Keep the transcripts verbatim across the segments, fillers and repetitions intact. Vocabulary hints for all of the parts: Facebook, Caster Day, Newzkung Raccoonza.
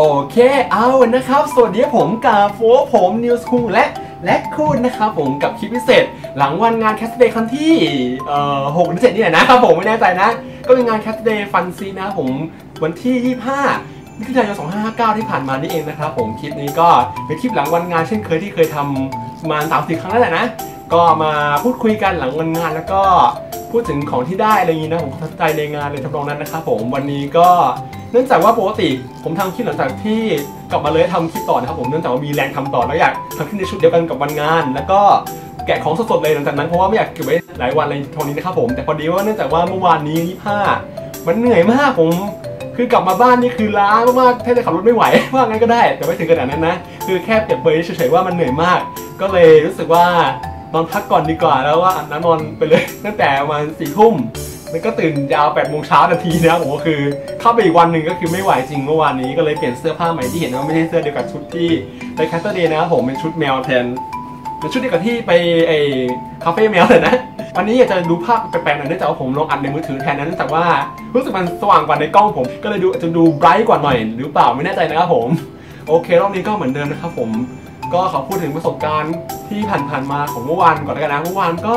โอเคเอานะครับสวัสดีผมกาโฟผมนิวส์คูและและคูณนะครับผมกับคลิปพิเศษหลังวันงานแคสเดย์ครั้งที่เอ่อหกหรือเจ็ดนี่แหละนะครับผมไม่แน่ใจนะก็เป็นงานแคสเดย์ฟันซีนะผมวันที่ยี่สิบห้ามิถุนายนสองพันห้าร้อยเก้าที่ผ่านมานี่เองนะครับผมคลิปนี้ก็เป็นคลิปหลังวันงานเช่นเคยที่เคยทำประมาณสามสี่ครั้งแล้วแหละนะก็มาพูดคุยกันหลังวันงานแล้วก็พูดถึงของที่ได้อะไรอย่างนี้นะผมตั้งใจในงานเลยทำนองนั้นนะครับผมวันนี้ก็เนื่องจากว่าปกติผมทำคลิปหลังจากที่กลับมาเลยทำคลิปต่อนะครับผมเนื่องจากว่ามีแรงทำต่อแล้วอยากทำคลิปในชุดเดียวกันกับวันงานแล้วก็แกะของสดๆเลยหลังจากนั้นเพราะว่าไม่อยากเก็บไว้หลายวันอะไรตรงนี้นะครับผมแต่พอดีว่าเนื่องจากว่าเมื่อวานนี้ยี่สิบห้ามันเหนื่อยมากผมคือกลับมาบ้านนี่คือล้ามากๆแทบจะขับรถไม่ไหวว่างั้นก็ได้แต่ไม่ถึงขนาดนั้นนะคือแค่เก็บไว้เฉยๆว่ามันเหนื่อยมากก็เลยรู้สึกว่านอนพักก่อนดีกว่าแล้วว่าน้ำนอนไปเลยตั้งแต่ประมาณสี่ทุ่มแล้วก็ตื่นยาวแปดโมงเช้านาทีนะผมก็คือเข้าไปอีกวันหนึ่งก็คือไม่ไหวจริงเมื่อวานนี้ก็เลยเปลี่ยนเสื้อผ้าใหม่ที่เห็นว่าไม่ใช่เสื้อเดียวกับชุดที่ไปแคสเตอร์เดย์นะผมเป็นชุดแมวแทนเป็นชุดเดียวกับที่ไปไอ้คาเฟ่แมวเลยนะวันนี้อยากจะดูภาพแปลกๆหน่อยเนื่องจากว่าผมลองอัดในมือถือแทนนั้นแต่ว่ารู้สึกมันสว่างกว่าในกล้องผมก็เลยดูจะดูไบรท์กว่าหน่อยหรือเปล่าไม่แน่ใจนะครับผมโอเครอบนี้ก็เหมือนเดิมนะครับผมก็ขอพูดถึงประสบการณ์ที่ผ่านๆมาของเมื่อวานก่อนแล้วกันนะเมื่อวานก็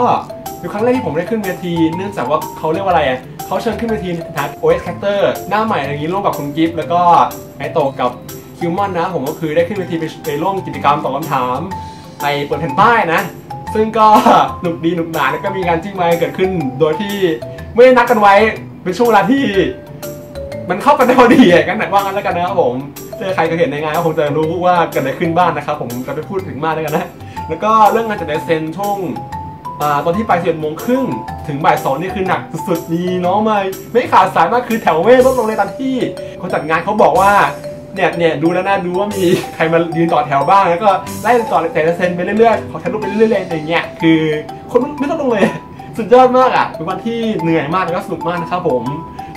เป็นครั้งแรกที่ผมได้ขึ้นเวทีเนื่องจากว่าเขาเรียกว่าอะไรอ่ะเขาเชิญขึ้นเวทีในฐานะ โอ เอส Character หน้าใหม่อะไรอย่างนี้ร่วมกับคุณกิฟต์แล้วก็ไอโตกับคิวมอนนะผมก็คือได้ขึ้นเวทีไปร่วมกิจกรรมตอบคำถามไปเปิดแผ่นป้ายนะซึ่งก็หนุกดีหนุกหนาแล้วก็มีการจิ้งไม้เกิดขึ้นโดยที่ไม่ได้นัดกันไว้เป็นช่วงเวลาที่มันเข้ากันได้พอดีกันหนักว่างั้นแล้วกันนะครับผมเจอใครก็เห็นในงานก็คงจะรู้ว่าเกิดอะไรขึ้นบ้างนะครับผมจะไปพูดถึงมากด้วยกันนะแล้วก็เรื่องงานจัดเซ็นช่วงตอนที่ไปสิบเอ็ดโมงครึ่งถึงบ่ายสองนี่คือหนักสุดๆนี่น้องไม่ไม่ขาดสายมากคือแถวเว้ลดลงในตอนที่คนจัดงานเขาบอกว่าเนี่ยเนี่ยดูแล้วนะดูว่ามีใครมายืนต่อแถวบ้างแล้วก็ไล่ต่อแต่ละเซ็นไปเรื่อยๆขอถ่ายรูปไปเรื่อยๆอย่างเงี้ยคือคนไม่ลดลงเลยสุดยอดมากอ่ะเป็นวันที่เหนื่อยมากแล้วก็สนุกมากนะครับผม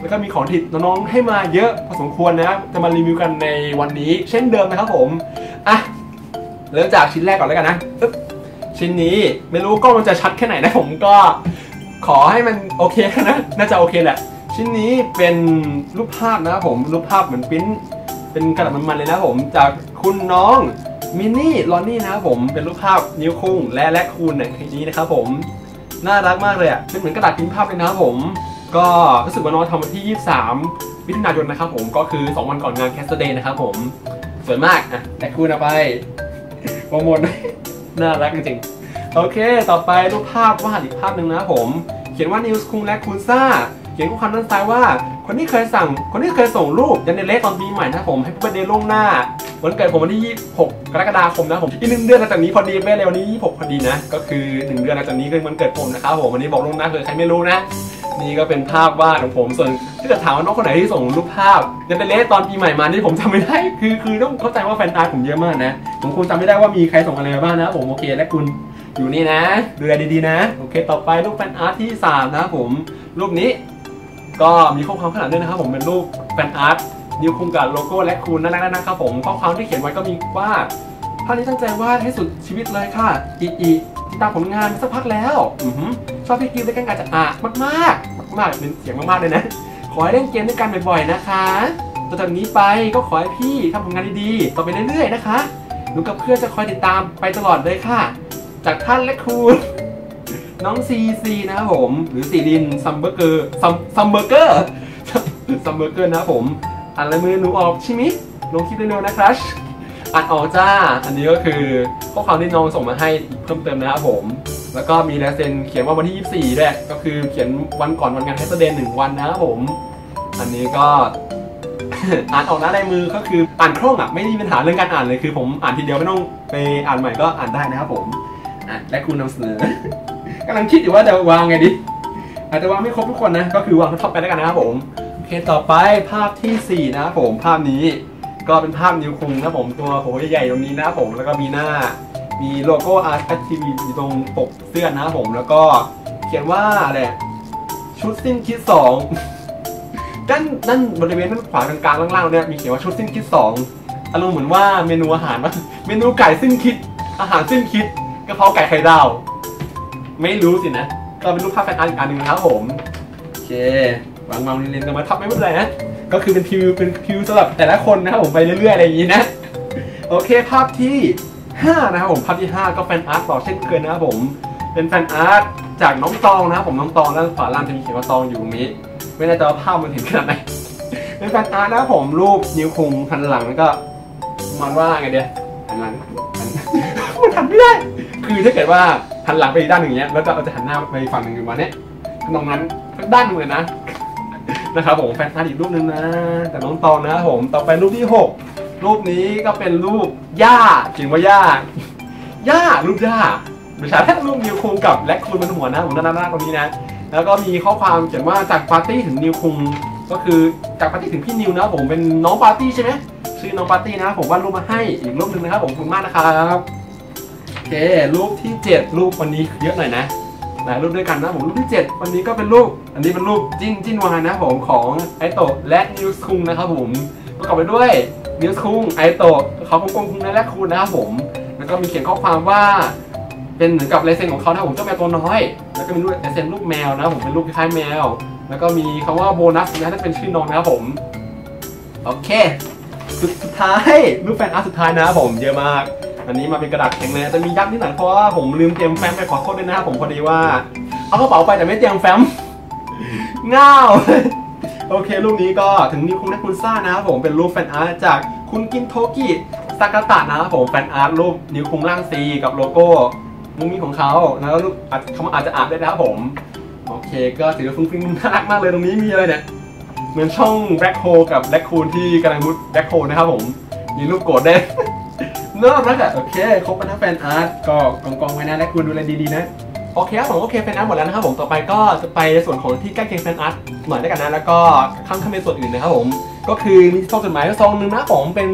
แล้วก็มีของที่น้องๆให้มาเยอะพอสมควรนะจะมารีวิวกันในวันนี้เช่นเดิมนะครับผมอ่ะเริ่มจากชิ้นแรกก่อนแล้วกันนะชิ้นนี้ไม่รู้กล้องมันจะชัดแค่ไหนนะผมก็ขอให้มันโอเคนะน่าจะโอเคแหละชิ้นนี้เป็นรูปภาพนะครับผมรูปภาพเหมือนปริ้นเป็นกระดาษมันๆเลยนะผมจากคุณน้องมินนี่ลอนนี่นะครับผมเป็นรูปภาพนิ้วคุ้งและและคูณเนี่ยทีนี้นะครับผมน่ารักมากเลยอ่ะเป็นเหมือนกระดาษปริ้นภาพเลยนะครับผมก็รู้สึกว่าน้องทำวันที่ยี่สิบสามมิถุนายนนะครับผมก็คือสองวันก่อนงานแคสเดย์นะครับผมสวยมากอ่ะและคูณเอาไปโปรโมทน่ารักจริงๆโอเคต่อไปรูปภาพวาดอีกภาพหนึ่งนะผมเขียนว่านิวส์คุงและคูซ่าเขียนข้อความด้านซ้ายว่าคนที่เคยสั่งคนที่เคยส่งรูปยันเดเลตอนปีใหม่นะผมให้เป็นเดล่วงหน้าวันเกิดผมวันที่ยี่สิบหกกรกฎาคมนะผมอีกหนึ่งเดือนหลังจากนี้พอดีแม่เร็วนี้ยี่สิบหกพอดีนะก็คือหนึ่งเดือนหลังจากนี้คือวันเกิดผมนะครับผมวันนี้บอกล่วงหน้าเลยใครไม่รู้นะนี่ก็เป็นภาพวาดของผมส่วนที่จะถามว่าน้องคนไหนที่ส่งรูปภาพยันเดเลตอนปีใหม่มานี่ผมจำไม่ได้คือคือต้องเข้าใจว่าแฟนตาผมเยอะมากนะผมคงจำไม่ได้ว่ามีใครส่งอะไรมาบ้างนะผมโอเคและคุณอยู่นี่นะดูแลดีๆนะโอเคต่อไปรูปแฟนอาร์ตที่สามนะผมรูปนี้ก็มีข้อความขนาดด้วยนะครับผมเป็นรูปแฟนอาร์ตนิ้วคุงกับโลโก้และคุณนั่นแหละนะครับผมข้อความที่เขียนไว้ก็มีว่าภาพนี้ตั้งใจวาดให้สุดชีวิตเลยค่ะอีอีติดตามผลงานสักพักแล้วอือชอบพี่กิฟต์ด้วยกันอาจจะอ่ะมากมากมากเป็นเสียงมากๆเลยนะขอให้เล่นเกมด้วยกันบ่อยๆนะคะต่อจากนี้ไปก็ขอให้พี่ทำผลงานดีๆต่อไปเรื่อยๆนะคะหนูกับเพื่อนจะคอยติดตามไปตลอดเลยค่ะจากท่านและคุณน้องซีซีนะครับผมหรือสีดินซัมเบอร์เกอร์ซัมซัมเบอร์เกอร์ซัมเบอร์เกอร์นะครับผมอ่านลายมือหนูออกใช่ไหมลงคลิปได้เร็วนะครับอ่านออกจ้าอันนี้ก็คือข้อความที่น้องส่งมาให้เพิ่มเติมนะครับผมแล้วก็มีลายเซ็นเขียนว่าวันที่ยี่สิบสี่แหละก็คือเขียนวันก่อนวันงานแคสเดย์หนึ่งวันนะครับผมอันนี้ก็อ่านออกนะลายมือก็คืออ่านคล่องอ่ะไม่มีปัญหาเรื่องการอ่านเลยคือผมอ่านทีเดียวไม่ต้องไปอ่านใหม่ก็อ่านได้นะครับผมอ่ะและคุณนำเสนอกำลังคิดอยู่ว่าจะวางไงดิอาจจะวางไม่ครบทุกคนนะก็คือวางท็อปไปแล้วกันนะครับผมโอเคต่อไปภาพที่สี่นะครับผมภาพนี้ก็เป็นภาพนิวคุงนะผมตัวโหใหญ่ๆตรงนี้นะครับผมแล้วก็มีหน้ามีโลโก้อาร์ตแคททีวีอยู่ตรงปกเสื้อนะครับผมแล้วก็เขียนว่าอะไรชุดสิ้นคิดสองด้านด้านบริเวณด้านขวากลางๆล่างๆเนี่ยมีเขียนว่าชุดสิ้นคิดสองอารมณ์เหมือนว่าเมนูอาหารว่าเมนูไก่สิ้นคิดอาหารสิ้นคิดกระเพราไก่ไข่ดาวไม่รู้สินะก็เป็นรูปภาพแฟนอาร์ตอีกอันหนึ่งนะครับผมโอเควางวางเรียนกันมาทับไม่เป็นไรนะ ก็คือเป็นคิวเป็นคิวสำหรับแต่ละคนนะครับผมไปเรื่อยๆอะไรอย่างนี้นะโอเคภาพที่ห้านะครับผมภาพที่ห้าก็แฟนอาร์ตต่อเช่นเคยนะครับผมเป็นแฟนอาร์ตจากน้องตองนะครับผมน้องตองด้านขวาล่างจะมีเขียนว่าตองอยู่ตรงนี้ไม่แน่ใจว่าภาพมันเห็นขนาดไหนเป็นแฟนอาร์ตนะครับผมรูปนิ้วคุงหันหลังแล้วก็มันว่าไงเดียวหันหลังมันหันไม่ได้คือถ้าเกิดว่าหันหลังไปอีกด้านหนึ่งอย่างเงี้ยแล้วก็เราจะหันหน้าไปฝั่งหนึ่งมาเนี้ยตรงนั้นด้านเหมือนนะนะครับผมแฟนอาร์ตอีกรูปนึงนะแต่น้องตองนะครับผมต่อไปรูปที่หกรูปนี้ก็เป็นรูปย่าจริงว่าย่าย่ารูปย่าประชาชนรูปนิวคุงกับแล็กคูนบนหัวนะผมด้านหน้าตรงนี้นะแล้วก็มีข้อความเขียนว่าจากปาร์ตี้ถึงนิวคุงก็คือจากปาร์ตี้ถึงพี่นิวนะผมเป็นน้องปาร์ตี้ใช่ไหมชื่อน้องปาร์ตี้นะผมวาดรูปมาให้อีกรูปหนึ่งนะครับผมขอบคุณมากนะครับโอเครูปที่เจ็ดรูปวันนี้เยอะหน่อยนะหลายรูปด้วยกันนะผมรูปที่เจ็ดวันนี้ก็เป็นรูปอันนี้เป็นรูปจิ้นจิ้นวานนะผมของไอโตะและนิวคุงนะครับผมประกอบไปด้วยนิวคุงไอโตะเขากลมๆคุงและแล็กคูนนะครับผมแล้วก็มีเขียนข้อความว่าเป็นเหมือนกับลายเซ็นของเขานะผมเจ้าแมวตัวน้อยแล้วก็มีรูปลายเซ็นรูปแมวนะผมเป็นรูปคล้ายแมวแล้วก็มีคำว่าโบนัสนะถ้าเป็นชื่อน้องนะครับผมโอเคสุดท้ายรูปแฟนอาร์ตสุดท้ายนะผมเยอะมากอันนี้มาเป็นกระดาษแข็งเลยจะมียักษ์นิดหน่อยเพราะว่าผมลืมเตรียมแฟ้มไปขอโทษด้วยนะครับผมพอดีว่าเอากระเป๋าไปแต่ไม่เตรียมแฟ้มง่าวโอเครูปนี้ก็ถึงนิวคุงและคุณซ่านะครับผมเป็นรูปแฟนอาร์ตจากคุณกินโทกิซากาตะนะครับผมแฟนอาร์ตรูปนิวคุงร่างซีกับโลโก้มุ้งมิ้งของเขาแล้วรูปเขาอาจจะอ่านได้นะครับผมโอเคก็ถือว่าฟุ้งฟิ้งน่ารักมากเลยตรงนี้มีอะไรเนี่ยเหมือนช่องแบล็คโฮกับแบล็คคูนที่กำลังมุดแบล็คโฮนะครับผมมีรูปโกรธได้น่ารักอ่ะโอเคครบแล้วแฟนอาร์ตก็กองกองไว้นะแบล็คคูนดูแลดีๆนะโอเคครับผมโอเคแฟนอาร์ตหมดแล้วนะครับผมต่อไปก็จะไปส่วนของที่ใกล้เคียงแฟนอาร์ตหน่อยด้วยกันนะแล้วก็ข้ามข้ามไปส่วนอื่นนะครับผมก็คือมีซองจดหมายซองหนึ่งนะผมเป็น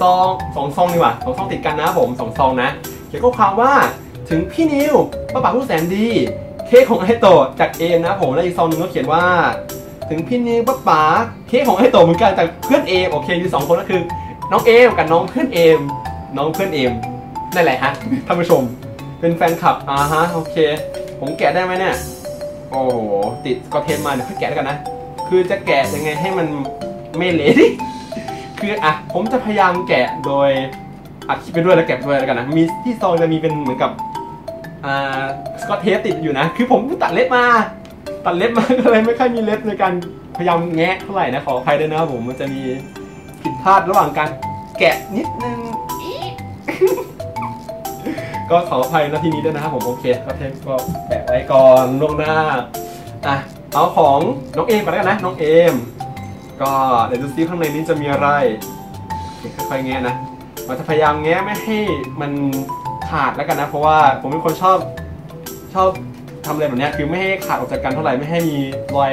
ซองสองซองดีกว่าสองซองติดกันนะผมสองซองนะเขียนข้อความว่าถึงพี่นิวป้าป๋าผู้แสนดีเค้กของไอโตะจากเอมนะผมแล้วอีกซองหนึ่งก็เขียนว่าถึงพี่นิวป้าป๋าเค้กของไอโตะเหมือนกันจากเพื่อนเอมโอเคมีสองคนก็คือน้องเอมกับน้องเพื่อนเอมน้องเพื่อนเอมนั่นแหละฮะท่านผู้ชมเป็นแฟนคลับอ่าฮะโอเคผมแกะได้ไหมเนี่ยโอ้โหติดก็เทปมาเดี๋ยวค่อยแกะแล้วกันนะคือจะแกะยังไงให้มันไม่เละดิคืออ่ะผมจะพยายามแกะโดยอัดคลิปไปด้วยแล้วแกะไปด้วยแล้วกันนะมีที่ซองจะมีเป็นเหมือนกับอ่าสกอตเทปติดอยู่นะคือผมตัดเล็บมาตัดเล็บมาก็เลยไม่ค่อยมีเล็บในการพยายามแงะเท่าไหร่นะขออภัยด้วยนะผมมันจะมีผิดพลาดระหว่างการแกะนิดนึงก็ขออภัยนะทีนี้ด้วยนะครับผมโอเคสกอตเทปก็แปะไว้ก่อนล่วงหน้าอ่ะเอาของน้องเอมไปแล้วกันนะน้องเอมก็เดี๋ยวดูซิข้างในนี้จะมีอะไรค่อยๆแงะนะเราจะพยายามแงะไม่ให้มันขาดแล้วกันนะเพราะว่าผมเป็นคนชอบชอบทำอะไรแบบนี้คือไม่ให้ขาดออกจากกันเท่าไหร่ไม่ให้มีรอย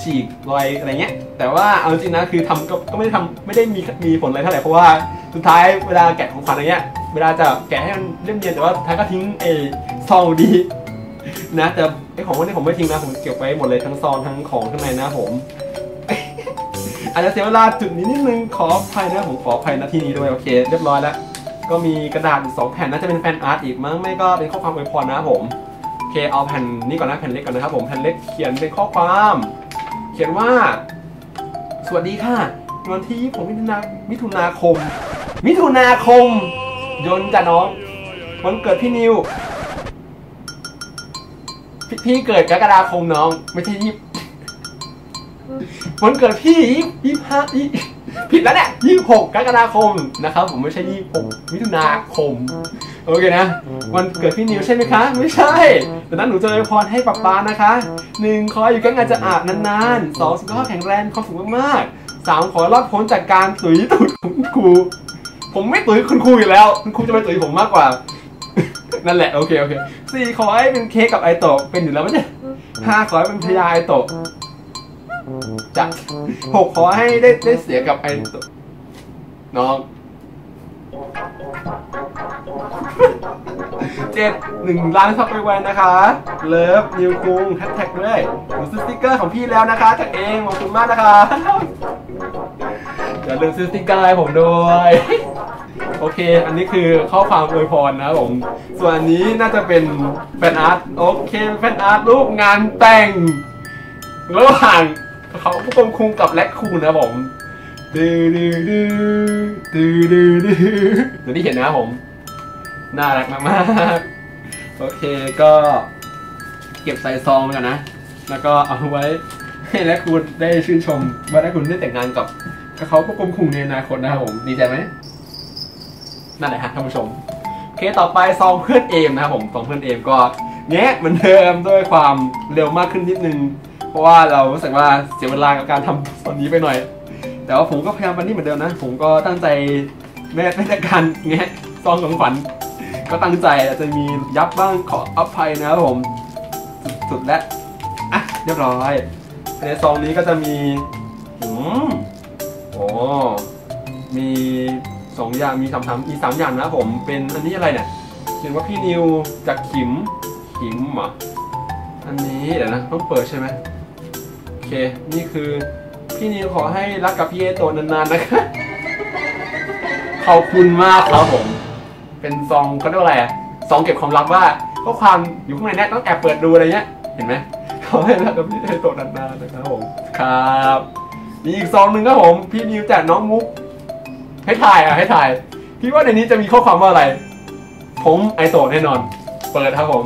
ฉีกรอยอะไรเงี้ยแต่ว่าเอาจริงนะคือทำก็ก็ไม่ได้ทำไม่ได้มีมีผลอะไรเท่าไหร่เพราะว่าสุดท้ายเวลาแกะของขวัญอะไรเงี้ยเวลาจะแกะให้มันเรียบเรียนแต่ว่าท้ายก็ทิ้งไอ้ซองดีนะแต่ไอ้ของพวกนี้ผมไม่ทิ้งนะผมเก็บไว้หมดเลยทั้งซองทั้งของข้างในนะผมอาจจะเสียเวลาจุดนี้นิดนึงขออภัยนะผมขออภัยนะที่นี้ด้วยโอเคเรียบร้อยแล้วก็มีกระดาษสองแผ่นน่าจะเป็นแฟนอาร์ตอีกมั้งไม่ก็เป็นข้อความอวยพรนะครับผมโอเคเอาแผ่นนี้ก่อนนะแผ่นเล็กก่อนนะครับผมแผ่นเล็กเขียนเป็นข้อความเขียนว่าสวัสดีค่ะวันที่ผมมิถุนามิถุนาคมมิถุนาคมยนจ่าน้องวันเกิดพี่นิวพี่เกิดกรกฎาคมน้องไม่ใช่ยี่วันเกิดพี่ยี่ห้ายี่ผิดแล้วเนี่ยยี่หกกรกฎาคมนะครับผมไม่ใช่ยี่หกมิถุนาคมโอเคนะวันเกิดพี่นิวใช่ไหมคะไม่ใช่แต่นั้นหนูจะอวยพรให้ป๊าป๊านะคะหนึ่งขออยู่ใกล้งานจะอาบนานๆสองสุขภาพแข็งแรงความสุขมากๆสามขอรอดพ้นจากการตุยตุยคุณครูผมไม่ตุยคุณครูอยู่แล้วคุณครูจะไปตุยผมมากกว่านั่นแหละโอเคโอเคสี่ขอให้เป็นเค้กกับไอโตะเป็นอยู่แล้วไม่ใช่ห้าขอให้เป็นพยาไอโตะจากหกขอให้ได้ได้เสียกับไอ้น้องเจ็ดหนึ่งล้านซับไปวันนะคะเลิฟนิวคุงแฮชแท็กด้วยผมซื้อสติ๊กเกอร์ของพี่แล้วนะคะจากเองขอบคุณมากนะคะอย่าลืมซื้อสติ๊กเกอร์ให้ผมด้วยโอเคอันนี้คือข้อความอวยพรนะผมส่วนอันนี้น่าจะเป็นแฟนอาร์ตโอเคแฟนอาร์ตรูปงานแต่งระหว่าง เขาผู้กองคุงกับแร็คคูนนะผมดื้อดื้อดื้อดื้อดื้อดื้อเดี๋ยวที่เห็นนะผมน่ารักมากๆโอเคก็เก็บใส่ซองกันนะแล้วก็เอาไว้ให้แร็คคูนได้ชื่นชมว่าแร็คคูนได้แต่งงานกับเขาผู้กองคุงในอนาคตนะครับผมดีใจไหมนั่นแหละฮะท่านผู้ชมโอเคต่อไปซองเพื่อนเอมนะครับผมซองเพื่อนเอมก็แง่เหมือนเดิมด้วยความเร็วมากขึ้นนิดนึงเพราะว่าเรารู้สึกว่าเสียเวลากับการทำตอนนี้ไปหน่อยแต่ว่าผมก็พยายามวันนี้เหมือนเดิมนะผมก็ตั้งใจแม้แต่การแง่ซองของขวัญก็ตั้งใจจะมียับบ้างขออภัยนะครับผมสุดแล้วอ่ะเรียบร้อยในซองนี้ก็จะมีอืมโอ้มีสองอย่างมีคำถามอีสามอย่างนะผมเป็นอันนี้อะไรเนี่ยเขียนว่าพี่นิวจากขิมขิมเหรออันนี้เดี๋ยวนะต้องเปิดใช่ไหมโอเคนี่คือพี่นิวขอให้รักกับพี่เอโตนานๆนะคะขอบคุณมากครับผมเป็นซองเขาเรียกว่าอะไรซองเก็บความลับว่าเพราะความอยู่ข้างในเนี่ยต้องแอบเปิดดูอะไรเงี้ยเห็นไหมขอให้รักกับพี่เอโตนานๆนะครับผมครับมีอีกซองหนึ่งครับผมพี่นิวจากน้องมุกให้ถ่ายอ่ะให้ถ่ายพี่ว่าในนี้จะมีข้อความว่าอะไรผมไอโตแน่นอนเปิดครับผม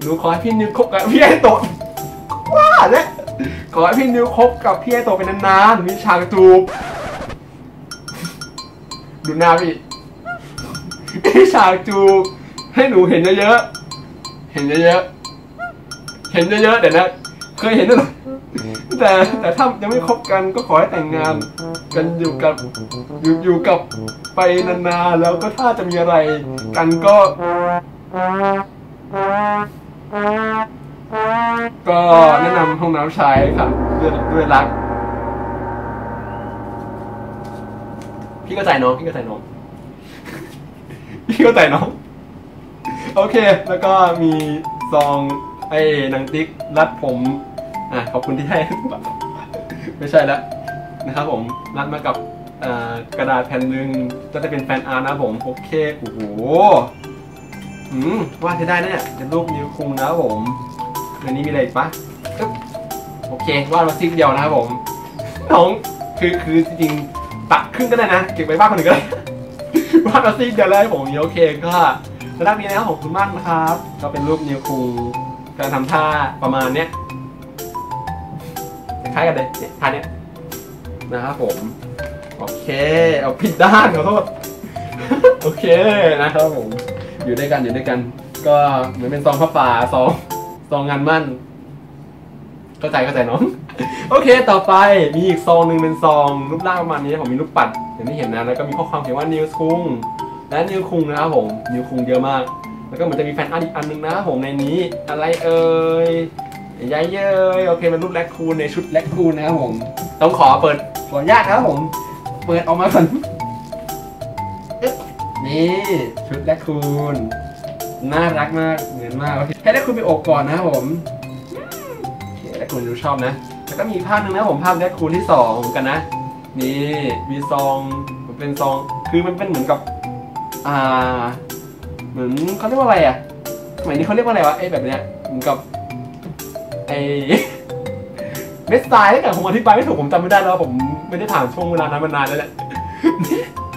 หนูขอให้พี่นิวคบกับพี่ไอโตว่าเนี่ยขอให้พี่นิวคบกับพี่ไอโตเป็นนานๆมีฉากจูบดูหน้าพี่มีฉากจูบให้หนูเห็นเยอะๆเห็นเยอะๆเห็นเยอะๆเดี๋ยวนะเคยเห็นด้วยแต่แต่ถ้ายังไม่คบกันก็ขอให้แต่งงานกันอยู่กับอยู่อยู่กับไปนานๆแล้วก็ถ้าจะมีอะไรกันก็ก็แนะนำห้องน้ำชายค่ะด้วยด้วยรักพี่ก็ใจน้องพี่ก็ใจน้องพี่ก็ใจน้องโอเคแล้วก็มีซองไอ้นางติ๊กรัดผมอ่ะขอบคุณที่ให้ไม่ใช่แล้วนะครับผมรัดมากับกระดาษแผ่นหนึ่งก็จะเป็นแฟนอาร์นะผมโอเคโอ้โหอืมวาดให้ได้เนี่ยเป็นรูปนิ้วคุงนะผมในนี้มีอะไรปะโอเควาดมาซิกเดียวนะครับผมน้องคือคือจริงตัดครึ่งก็ได้นะเก็บไว้บ้างคนหนึ่งก็ได้วาดมาซิกเดียวเลยผมโอเคก็รักนี้นะครับขอบคุณมากนะครับก็เป็นรูปนิ้วคุงการทำท่าประมาณเนี้ยคล้ายกันเลยเนี่ยท่าเนี้ยนะครับผมโอเคเอาผิดด้านขอโทษโอเคนะครับผมอยู่ด้วยกันอยู่ด้วยกันก็เหมือนเป็นซองผ้าป่าซองซองงานมั่นเข้าใจเข้าใจน้องโอเคต่อไปมีอีกซองหนึ่งเป็นซองรูปร่างประมาณนี้ผมมีรูปปัดอย่างที่เห็นนะแล้วก็มีข้อความเขียนว่านิวคุงและนิวคุงนะครับผมนิวคุงเยอะมากแล้วก็เหมือนจะมีแฟนอาร์ตอีกอันนึงนะผมในนี้อะไรเอ่ยใหญ่เย้ยโอเคเป็นรูปแร็คคูนในชุดแร็คคูนนะครับผมต้องขอเปิดขออนุญาตนะครับผมเปิดออกมาก่อนนี่ชุดแร็คคูนน่ารักมากเหมือนมากโอเคให้แร็คคูนไปอกก่อนนะครับผมโอเคแร็คคูนดูชอบนะแล้วก็มีภาพหนึ่งนะผมภาพแร็คคูนที่สองกันนะนี่มีซองมันเป็นซองคือมันเป็นเหมือนกับอ่าเหมือนเขาเรียกว่าอะไรอ่ะสมัยนี้เขาเรียกว่าอะไรวะไอ้แบบเนี้ยเหมือนกับไอ้เม็ดทรายแต่ผมอธิบายไม่ถูกผมจำไม่ได้แล้วผมไม่ได้ผ่านช่วงเวลานั้นมานานแล้วแหละ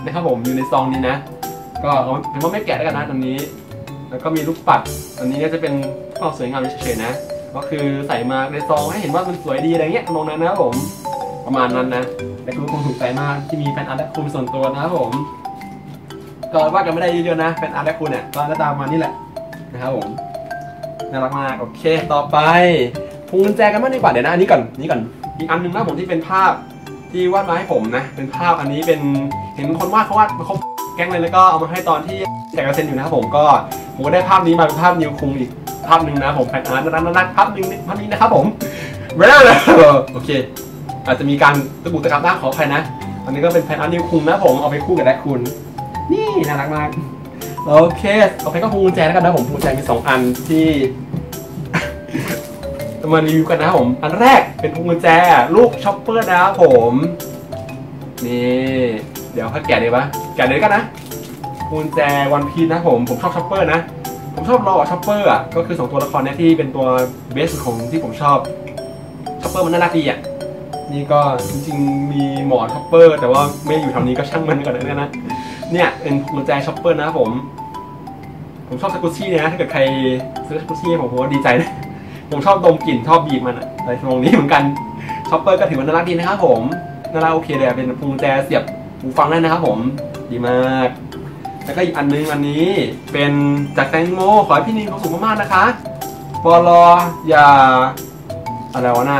นะครับผมอยู่ในซองนี้นะก็เห็นว่าไม่แกะแล้วกันนะตอนนี้แล้วก็มีลูกปัดอันนี้ก็จะเป็นความสวยงามเฉยๆนะก็คือใส่มาในซองให้เห็นว่ามันสวยดีอะไรเงี้ยตรงนั้นนะผมประมาณนั้นนะแต่คุณคงถูกใจมากที่มีแฟนอาร์ตและคุณส่วนตัวนะผมก็ว่ากันไม่ได้เยอะๆนะแฟนอาร์ตและคุณเนี่ยก็หน้าตาประมาณนี้แหละนะครับผมน่ารักมากโอเคต่อไปพวงกุญแจกันบ้างดีกว่าเดี๋ยวนะอันนี้ก่อนนี่ก่อนอีกอันหนึ่งนะผมที่เป็นภาพที่วาดมาให้ผมนะเป็นภาพอันนี้เป็นเห็นคนวาดเขาวาดมาครบแก๊งเลยแล้วก็เอามาให้ตอนที่แจกกระเซ็นอยู่นะครับผมก็ผมก็ได้ภาพนี้มาเป็นภาพนิวคุงอีกภาพหนึ่งนะผมแฟนอาร์ตน่ารักภาพหนึ่งภาพนี้นะครับผมเวลาเลยโอเคอาจจะมีการตะกุกตะกักบ้างขอใครนะอันนี้ก็เป็นแฟนอาร์ตนิวคุงนะผมเอาไปคู่กับแดกคุณนี่น่ารักมากโอเคโอเคก็พวงกุญแจแล้วกันนะผมพวงกุญแจมีสองอันที่มารีวิวกันนะผมอันแรกเป็นพวงกุญแจลูกช็อปเปอร์นะผมนี่เดี๋ยวเขาแกะเลยปะแกะเลยกันนะพวงกุญแจวันพีซนะผมผมชอบช็อปเปอร์นะผมชอบรอช็อปเปอร์อ่ะก็คือสองตัวละครเนี่ยที่เป็นตัวเบสของที่ผมชอบ คัพเปอร์มันน่ารักดีอ่ะนี่ก็จริงๆมีหมอนคัพเปอร์แต่ว่าไม่อยู่แถวนี้ก็ช่างมันก่อนนะเนี่ยนะเนี่ยเป็นกุญแจช็อปเปอร์นะครับผมผมชอบสกุชชี่นะถ้าเกิดใครซื้อสกุชชี่ผมผมดีใจนะผมชอบดมกลิ่นชอบบีบมันอะไรตรงนี้เหมือนกันช็อปเปอร์ก็ถือว่าน่ารักดีนะครับผมน่ารักโอเคเลยเป็นกุญแจเสียบหูฟังได้นะครับผมดีมากแล้วก็อีกอันนึงอันนี้เป็นจากแตงโมขอให้พี่นินเขาสูงมากๆนะคะปลออย่าอะไรวะน่ะ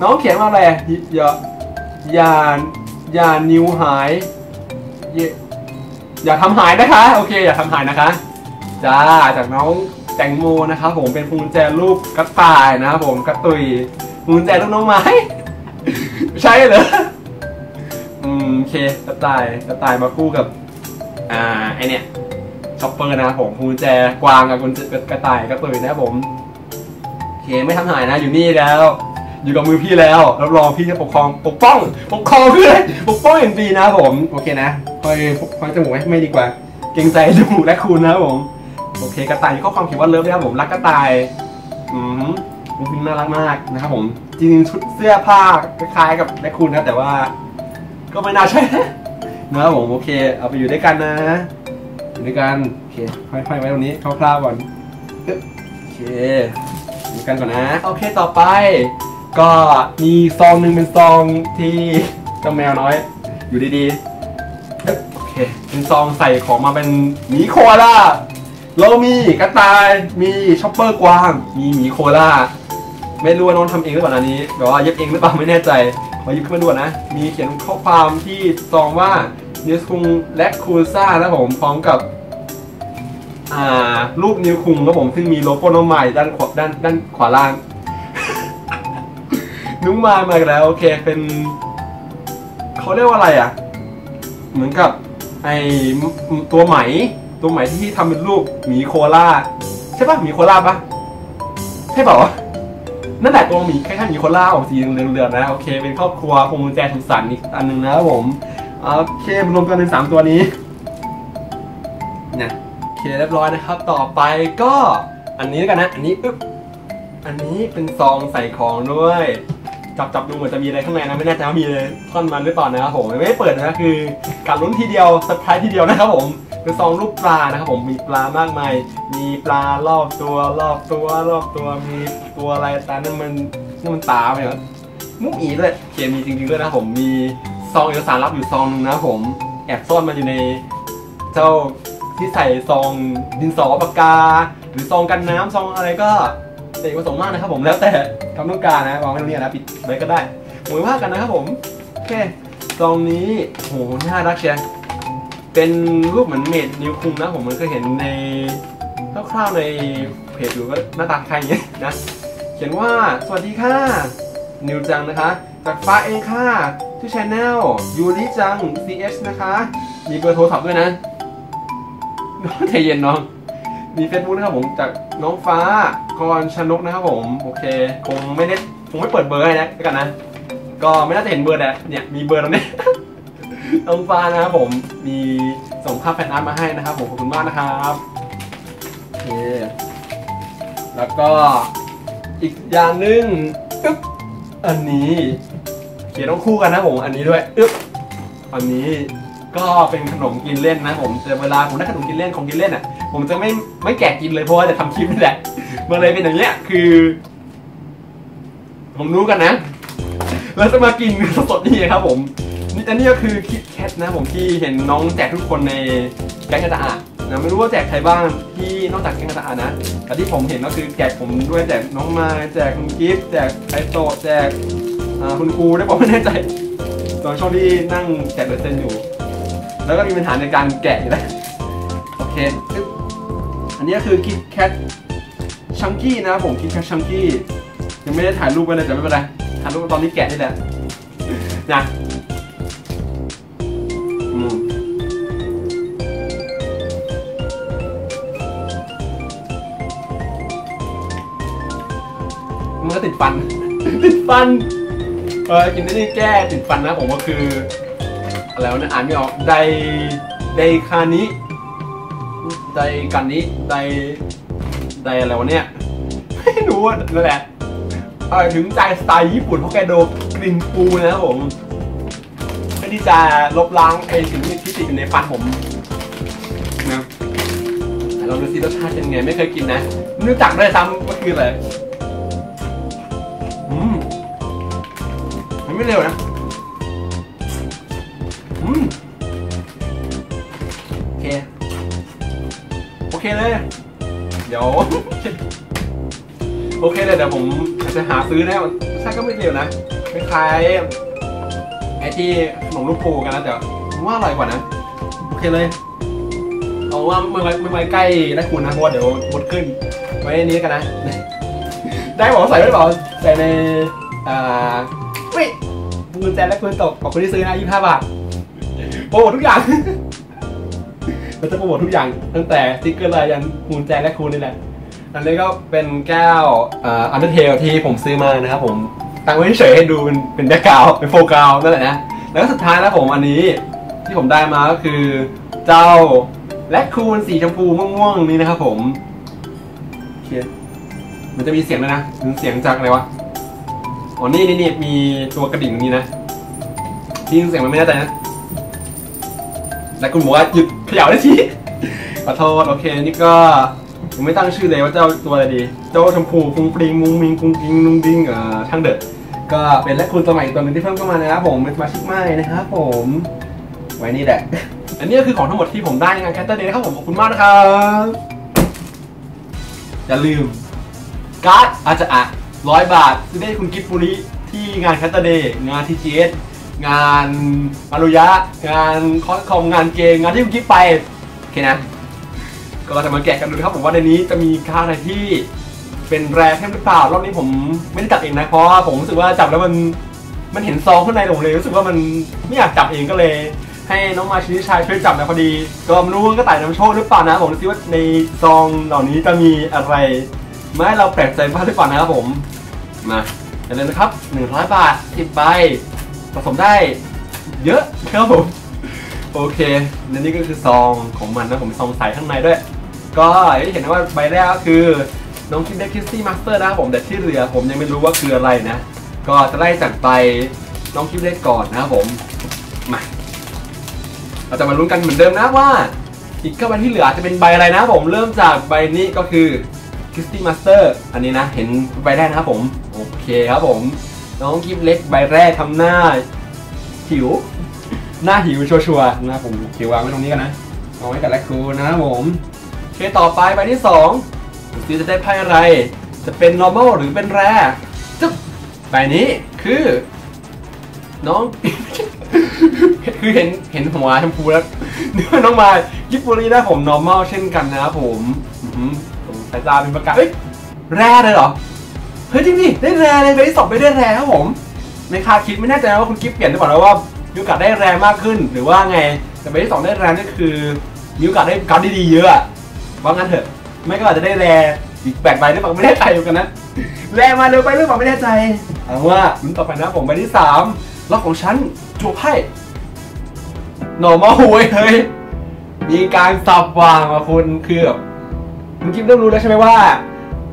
น้องเขียนว่าอะไรอย่าอย่าอย่านิ้วหายอย่าทำหายนะคะโอเคอย่าทำหายนะคะจ้าจากน้องแตงโมนะครับผมเป็นกุญแจรูปกระต่ายนะครับผมกระตุยกุญแจรูปน้องไม้ใช่เหรออืมโอเคกระต่ายกระต่ายมาคู่กับอ่าไอเนี่ยช็อปเปอร์นะครับผมกุญแจกวางกับกุญแจกระต่ายกระตุยนะครับผมโอเคไม่ทำหายนะอยู่นี่แล้วอยู่กับมือพี่แล้วรับรองพี่จะปกครองปกป้องปกครองคืออะไรปกป้องอย่างดีนะผมโอเคนะคอยคอยจมูกไว้ไม่ดีกว่าเกรงใจจมูกและคุณนะผมโอเคกระต่ายข้อความเขียนว่าเลิฟนะครับผมรักกระต่ายอืมมันน่ารักมากนะครับผมจริงๆชุดเสื้อผ้าคล้ายๆกับและคุณนะแต่ว่าก็ไม่น่าใช่นะครับผมโอเคเอาไปอยู่ด้วยกันนะอยู่ด้วยกันโอเคค่อยๆไว้ตรงนี้คร่าวๆก่อนโอเคอยู่กันก่อนนะโอเคต่อไปก็มีซองหนึ่งเป็นซองที่เจ้าแมวน้อยอยู่ดีๆโอเคเป็นซองใส่ของมาเป็นหมีโคอาล่าเรามีกระต่ายมีช็อปเปอร์กวางมีหมีโคอาล่าไม่รู้ว่าน้องทำเองหรือเปล่าอันนี้หรือว่าเย็บเองหรือเปล่าไม่แน่ใจขอหยิบขึ้นมาดูนะมีเขียนข้อความที่ซองว่านิวคุงและคูซ่านะผมพร้อมกับอ่ารูปนิวคุงนะผมซึ่งมีโลโก้น้องใหม่ด้านขวาด้านด้านขวาล่างนุ้งมามาแล้วโอเคเป็นเขาเรียกว่าอะไรอ่ะเหมือนกับไอตัวไหมตัวไหมที่ทำเป็นรูปหมีโคอาล่าใช่ป่ะหมีโคอาล่าป่ะใช่ป่ะนั่นแหละตัวหมีแค่ท่านหมีโคอาล่าออกสีเหลืองๆนะโอเคเป็นครอบครัวพวงกุญแจสุสานอีกอันหนึ่งนะครับผมโอเครวมกันเป็นสามตัวนี้นะโอเคเรียบร้อยนะครับต่อไปก็อันนี้แล้วกันนะอันนี้ปึ๊บอันนี้เป็นซองใส่ของด้วยจับจับดูเหมือนจะมีอะไรข้างในนะไม่แน่ใจว่ามีอะไรซ่อนมันหรือเปล่านะครับผมไม่ได้เปิดนะคือการลุ้นทีเดียวเซอร์ไพรส์ทีเดียวนะครับผมเป็นซองรูปปลานะครับผมมีปลามากมายมีปลารอบตัวรอบตัวรอบตัวมีตัวอะไรตานั่นมันนั่นมันตาไหมครับมุกอีด้วยเกมมีจริงๆด้วยนะผมมีซองเอกสารลับอยู่ซองนึงนะผมแอบซ่อนมันอยู่ในเจ้าที่ใส่ซองดินสอปากกาหรือซองกันน้ำซองอะไรก็เด็กผสมมากนะครับผมแล้วแต่คำต้องการนะวางไว้ตรงนี้นะปิดไว้ก็ได้หมายว่ากันนะครับผมโอเคซองนี้โหน่ารักเชียร์เป็นรูปเหมือนเมดนิวคุงนะผมมันก็เห็นในคร่าวๆในเพจอยู่ก็หน้าตาใครอย่างเงี้ยนะเขียนว่าสวัสดีค่ะนิวจังนะคะจากฟ้าเองค่ะที่ชแนลยูริจัง ซี เอช นะคะมีเบอร์โทรศัพท์ด้วยนะน้องใจเย็นน้องมีเฟซบุ๊กนะครับผมจากน้องฟ้ากรชนกนะครับผมโอเคคงไม่ได้คงไม่เปิดเบอร์ให้นะกันนะก็ไม่น่าจะเห็นเบอร์แหละเนี่ยมีเบอร์ตรงนี้น้องฟ้านะครับผมมีส่งค่าแฟนอาร์ตมาให้นะครับผมขอบคุณมากนะครับโอเคแล้วก็อีกอย่างนึงอึ๊บอันนี้เขียนต้องคู่กันนะผมอันนี้ด้วยอึ๊บอันนี้ก็เป็นขนมกินเล่นนะผมแต่เวลาผมได้ขนมกินเล่นของกินเล่นอ่ะผมจะไม่ไม่แกะกินเลยเพราะว่าจะทำคลิปนี่แหละมันเลยเป็นอย่างเงี้ยคือผมรู้กันนะแล้วจะมากินสดๆนี่ครับผมนี่อันนี้ก็คือคิดแคทนะผมที่เห็นน้องแจกทุกคนในแก๊งกระต่ายนะไม่รู้ว่าแจกใครบ้างที่นอกจากแก๊งกระต่ายนะแต่ที่ผมเห็นก็คือแจกผมด้วยแจกน้องมาแจกคุณกิฟต์แจกไอโตแจกคุณครูได้บอกไม่แน่ใจตอนช่วงที่นั่งแจกเบอร์เซนอยู่แล้วก็มีปัญหาในการแกะอยู่แล้วโอเคอันนี้ก็คือคิดแคทชังกี้นะผมคิดแคทชังกี้ยังไม่ได้ถ่ายรูปไว้เลยแต่ไม่เป็นไรถ่ายรูปตอนนี้แกะได้แล้วนะมันก็ติดฟันติดฟันเออกินได้นี่แก้ติดฟันนะผมก็คือแล้วนะอ่านไม่ออกไดไดคานิไดกันนิไดไดอะไรวะเนี่ยไม่รู้นั่นแหละ อร่อยถึงใจสไตล์ญี่ปุ่นเพราะแกโดนกลิ่นปูนะครับผมเพื่อที่จะลบล้างไอ้สิ่งที่ติดอยู่ในฟันผมนะเราดูซิรสชาติเป็นไงไม่เคยกินนะนึกจักได้ซ้ำก็คืออะไรอืมมันไม่เร็วนะอืมโอเคโอเคเลยเดี๋ยวโอเคเลยเดี๋ยวผมอาจจะหาซื้อนะใช่ก็ไม่เร็วนะคล้ายๆไอ้ที่ขนมลูกปูกันนะแต่ผมว่าอร่อยกว่านะโอเคเลยเอาว่าเมื่อไรเมื่อไรใกล้ได้คุณนะเพราะเดี๋ยวหมดขึ้นไว้นี้กันนะได้บอกใส่ได้บอกใส่ในอ่าวิคุณแจนและคุณตกขอบคุณที่ซื้อนะยี่สิบห้าบาทโปรโมททุกอย่างเราจะโปรโมททุกอย่างตั้งแต่สติ๊กเกอร์ลายยันคุณแจนและคุณนี่แหละอันนี้ก็เป็นแก้วอันเดอร์เทลที่ผมซื้อมานะครับผมตั้งไว้เฉยให้ดูเป็นเป็นแบ็คกราวด์เป็นโฟกัสนั่นแหละนะแล้วสุดท้ายนะผมอันนี้ที่ผมได้มาก็คือเจ้าและคูนสีชมพูม่วงๆนี้นะครับผมเขียนมันจะมีเสียงด้วยนะมันเสียงจากอะไรวะอ๋อนี่นี่นี่มีตัวกระดิ่งนี้นะที่เสียงมันไม่แน่ใจนะและคุณบอกว่าหยุดเขย่าได้ทีขอโทษโอเคนี่ก็ผมไม่ตั้งชื่อเลยว่าเจ้าตัวอะไรดีเจ้าชมพูฟุ้งปริงมุ้งมิงกุ้งกิ้งนุ่งดิ้งอ่าช่างเด็ดก็เป็นและคูนตัวใหม่ตัวหนึ่งที่เพิ่มเข้ามานะครับผมเป็นสมาชิกใหม่นะครับผมไว้นี่แหละอันนี้ก็คือของทั้งหมดที่ผมได้ในงานแคทเตอร์เดย์นะครับผมขอบคุณมากนะครับอย่าลืมการ์ดอาจจะอ่ะร้อยบาทซื้อได้คุณกิฟต์ปุริที่งานแคทเตอร์เดย์งานทีจีเอสงานมารุยะงานคอสคอมงานเกมงานที่คุณกิฟต์ไปโอเคนะก็จะมาแกะกันดูนะครับผมว่าในนี้จะมีการ์ดอะไรที่เป็นแรร์แค่หรือเปล่ารอบนี้ผมไม่ได้จับเองนะเพราะผมรู้สึกว่าจับแล้วมันมันเห็นซองข้างในผมเลยรู้สึกว่ามันไม่อยากจับเองก็เลยให้น้องมาชินิชัยช่วยจับนะพอดีก็ไม่รู้ก็ต่ายน้ำโชคหรือเปล่านะผมคิดว่าในซองเหล่านี้จะมีอะไรไม่ให้เราแปลกใจบ้างหรือเปล่านะครับผมมาอย่าลืมนะครับหนึ่งร้อยบาทติดไปผสมได้เยอะครับผมโอเคและนี่ก็คือซองของมันนะผมซองใสข้างในด้วยก็เห็นว่าใบแรกก็คือน้องคิดได้คิสซี่มาสเตอร์นะครับผมแต่ที่เหลือผมยังไม่รู้ว่าคืออะไรนะก็จะไล่จากไปน้องคิดได้ก่อนนะครับผมมาเราจะมาลุ้นกันเหมือนเดิมนะว่าอีกใบที่เหลือจะเป็นใบอะไรนะผมเริ่มจากใบนี้ก็คือคริสตี้มาสเตอร์อันนี้นะเห็นใบแรกนะครับผมโอเคครับผมน้องกิฟเล็กใบแรกทำหน้าหิวหน้าหิวชัวร์ๆนะผมเขียววางไว้ตรงนี้กันนะเอาไว้กับแลคคูนะผมโอเคต่อไปใบที่สองซีจะได้ไพ่อะไรจะเป็น normal หรือเป็นแรร์จึ๊บใบนี้คือน้องคือเห็นเห็นหัวชมพูแล้วนี่มันน้องมาญี่ปุ่นนี่นะผม normal เช่นกันนะครับผมสายตาเป็นประกาศเฮ้ยแร่เลยเหรอเฮ้ยจริงดิได้แร่เลยไปที่สองไปได้แร่ครับผมไม่คาดคิดไม่แน่ใจว่าคุณกิ๊ฟเปลี่ยนหรือเปล่านะว่ามีโอกาสได้แร่มากขึ้นหรือว่าไงแต่ไปที่สองได้แร่นี่คือมีโอกาสได้การ์ดดีๆเยอะว่างั้นเถอะไม่ก็อาจจะได้แร่อีกแปลกใบหรือเปล่าไม่แน่ใจกันนะแร่มาเร็วไปหรือเปล่าไม่แน่ใจเอาว่าลุ้นต่อไปนะผมไปที่สามล็อกของฉันจั่วไพ่normal เว้ยเฮ้ยมีการสับวางมาคุณคือแบบคุณกิ๊ฟเริ่มรู้แล้วใช่ไหมว่า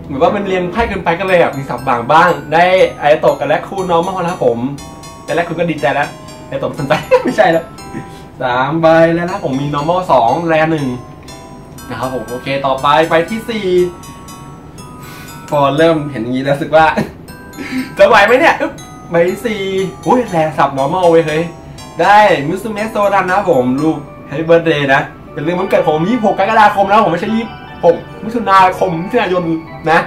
เหมือนว่ามันเรียงไพ่กันไปกันเลยแบบมีสับวางบ้างได้ไอ้ตกกันและคู่ normal นะครับผมแต่แรกคุณก็ดีใจแล้วไอ้ตกสนใจไม่ใช่แล้วสามใบแล้วนะผมมี normal สองแรหนึ่งนะครับผมโอเคต่อไปไปที่สี่พอเริ่มเห็นอย่างนี้แล้วรู้สึกว่าจะไหวไหมเนี่ยใบสี่โอ้ยแรสับ normal เว้ยเฮ้ยได้มิสซูเมสโซรันนะผมรูปแฮปปี้เบิร์ดเดย์นะเป็นเรื่องวันเกิดผมยี่สิบหกกรกฎาคมนะผมไม่ใช่ยี่สิบหกมิถุนาคมมิถุนายนนะ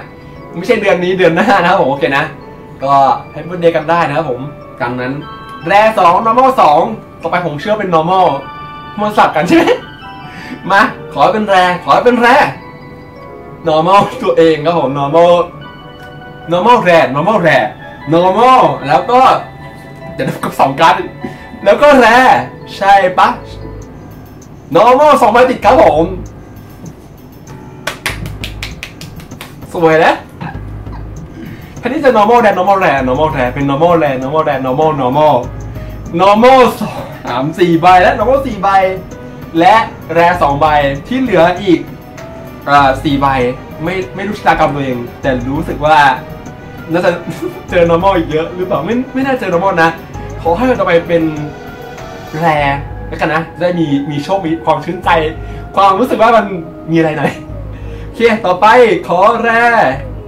ไม่ใช่เดือนนี้เดือนหน้านะผมโอเคนะก็แฮปปี้เบิร์ดเดย์กันได้นะครับผมกลางนั้นแร่สอง normal สองต่อไปผมเชื่อเป็น normal มันสับกันใช่ไหมมาขอเป็นแร่ขอเป็นแร่ normal ตัวเองครับผม normal normal แร่ normal แร่ normal แล้วก็เดี๋ยวกับสองการ์ดแล้วก็แร่ใช่ปะ normal สองใบติดครับผมสวยนะแค่นี้จะ normal แร่ normal แร่ normal แร่เป็น normal แร่ normal แร่ normal normal normal สองสามสี่ใบและ normal สี่ใบและแร่สองใบที่เหลืออีกอ่าสี่ใบไม่ไม่รู้ชะตากรรมตัวเองแต่รู้สึกว่า น่าจะเจอ normal อีกเยอะหรือเปล่าไม่ไม่น่าเจอ normal นะขอให้เราต่อไปเป็นแรแล้วกันนะจะได้มีมีโชคมีความชื่นใจความรู้สึกว่ามันมีอะไรหน่อยโอเคต่อไปขอแร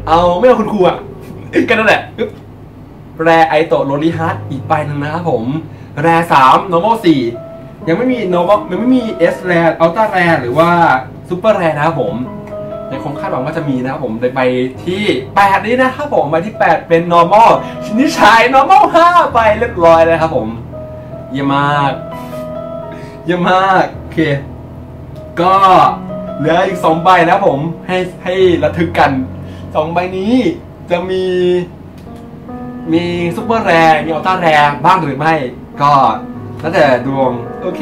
เอาไม่เอาคุณครูอ่ะกันนั่นแหละแรไอโตโรลิฮาร์ดอีกใบหนึ่งนะครับผมแรสาม normal สี่ยังไม่มี normal ยังไม่มี S แรอัลต้าแรหรือว่าซูเปอร์แรนะครับผมในคงคาดหวังว่าจะมีนะครับผมในใบที่แปดนี้นะครับผมใบที่แปดเป็น normal ชินิชัย normal ห้าใบเรียบร้อยเลยครับผมเยี่ยมมากเยี่ยมมากโอเคก็เหลืออีกสองใบนะผมให้ให้ระทึกกันสองใบนี้จะมีมีซุปเปอร์แรมีอัลต้าแรบ้างหรือไม่ก็แล้วแต่ดวงโอเค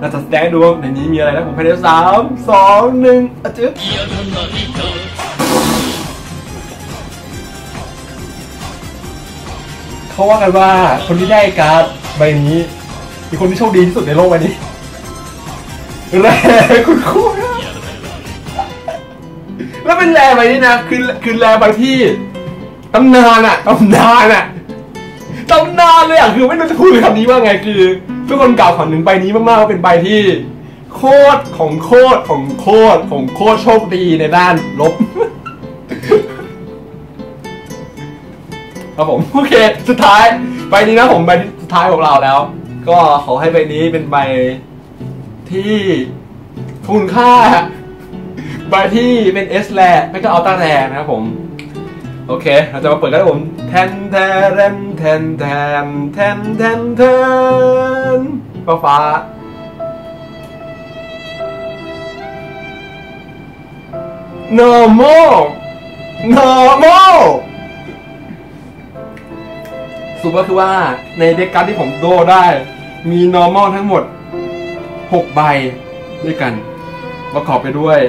เราจะแสดงดวงในนี้มีอะไรนะผมภายในสามสองหนึ่งอะจึ๊บเขาว่ากันว่าคนที่ได้การ์ดใบนี้เป็นคนที่โชคดีที่สุดในโลกใบนี้และคุณครูแล้วเป็นแรใบนี้นะคือคือแรใบที่ตำนานอะตำนานอะตำนานเลยอะคือไม่รู้จะพูดคำนี้ว่าไงคือทุกคนกล่าวขวัญถึงใบนี้มากๆว่าเป็นใบที่โคตรของโคตรของโคตรของโคตรโชคดีในด้านลบครับผมโอเคสุดท้ายใบนี้นะผมใบสุดท้ายของเราแล้วก็ขอให้ใบนี้เป็นใบที่คุณค่าใบที่เป็น S แรไม่ก็อัลต้าแรนะครับผมโอเคเราจะมาเปิดกันนะผมแทนแทนแทนแทนแทนแทนแทนฟ้าฟ้าโนโมโนโมสรุปก็คือว่าในเด็กการ์ดที่ผมโดได้มีโนโมทั้งหมดหกใบด้วยกันประกอบไปด้วย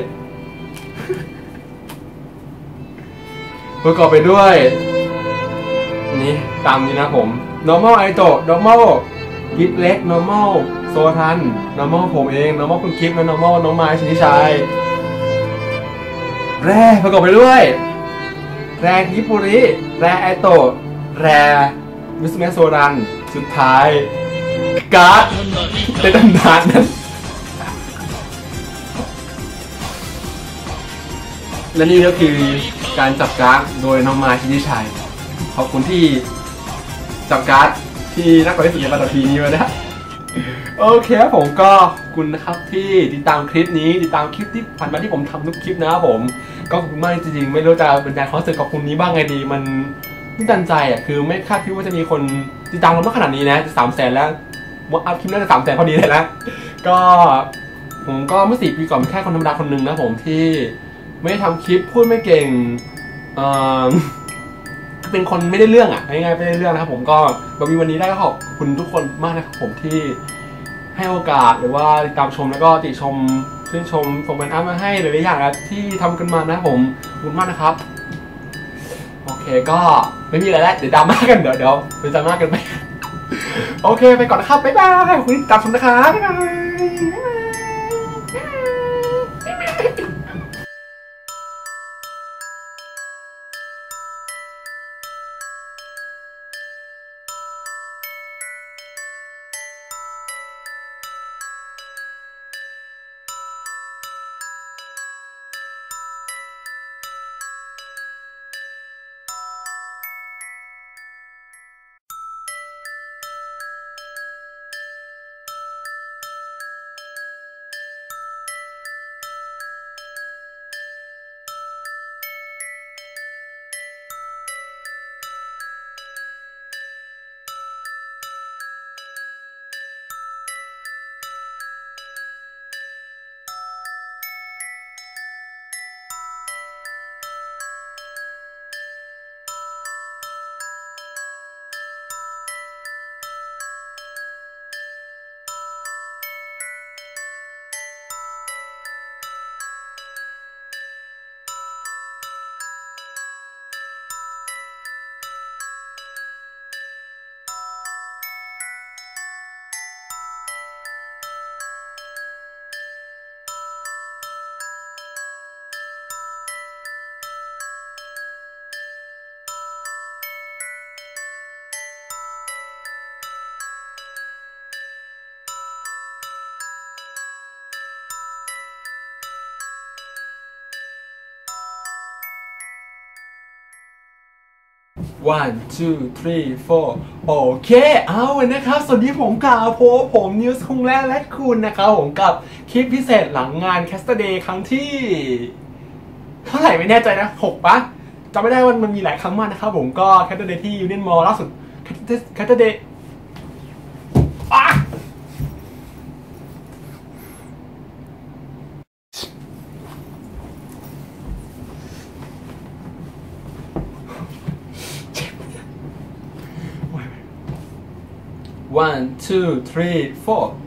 ประกอบไปด้วยนี่ตามนี้นะผม normal ไอโต normal กิฟเล็ก normal โซทัน normal ผมเอง normal คุณกิฟและ normal น้องไม้ชินิชัยแร่ประกอบไปด้วยแร่กิปุริแร่ไอโตแร่มิสเมสโซรันสุดท้ายการ์ดในตำนานนั้นและนี่ก็คือการจับการ์ดโดยน้องไม้ชินิชัยขอบคุณที่จับการ์ดที่นักวิทยาศาสตร์ทีนี้มานะโอเคครับผมก็คุณนะครับที่ติดตามคลิปนี้ติดตามคลิปที่ผ่านมาที่ผมทำทุกคลิปนะครับผมก็ขอบคุณมากจริงๆไม่รู้จะเป็นการขอเสนอขอบคุณนี้บ้างไงดีมันตื่นตันใจอ่ะคือไม่คาดคิดว่าจะมีคนติดตามเรามากขนาดนี้นะจะสามแสนแล้วว่าอัพคลิปน่าจะสามแสนพอดีเลยนะก็ผมก็เมื่อสี่ปีก่อนเป็นแค่คนธรรมดาคนหนึ่งนะผมที่ไม่ได้ทำคลิปพูดไม่เก่งเอ่อเป็นคนไม่ได้เรื่องอ่ะง่ายๆไม่ได้เรื่องนะครับผมก็บะมีวันนี้ได้ก็ขอบคุณทุกคนมากนะครับผมที่ให้โอกาสหรือว่าติดตามชมแล้วก็ติชมชื่นชมส่งเป็นอัพมาให้หลายๆอย่างนะที่ทำกันมานะครับผมขอบคุณมากนะครับโอเคก็ไม่มีอะไรแล้วเดี๋ยวดราม่ากันเดี๋ยวเดี๋ยวไปดราม่ากันไปโอเคไปก่อนนะครับบ๊ายบายขอบคุณที่ติดตามชมนะครับบ๊ายบาย วัน ทู ทรี โฟร์ โอเคเอานะครับสวัสดีผมกาโพผมนิวส์คุงแรกและคุณนะครับผมกับคลิปพิเศษหลังงาน Castday ครั้งที่เท่าไหร่ไม่แน่ใจนะหกปะจำไม่ได้ว่ามันมีหลายครั้งมากนะครับผมก็ Castday ที่ Union Mall ล่าสุด Castday วัน ทู ทรี โฟร์